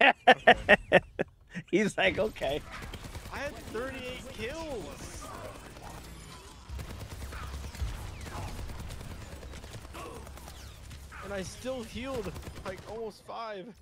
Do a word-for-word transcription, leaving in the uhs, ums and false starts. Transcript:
Yeah. Okay. He's like, okay. I had thirty-eight kills. And I still healed like almost five.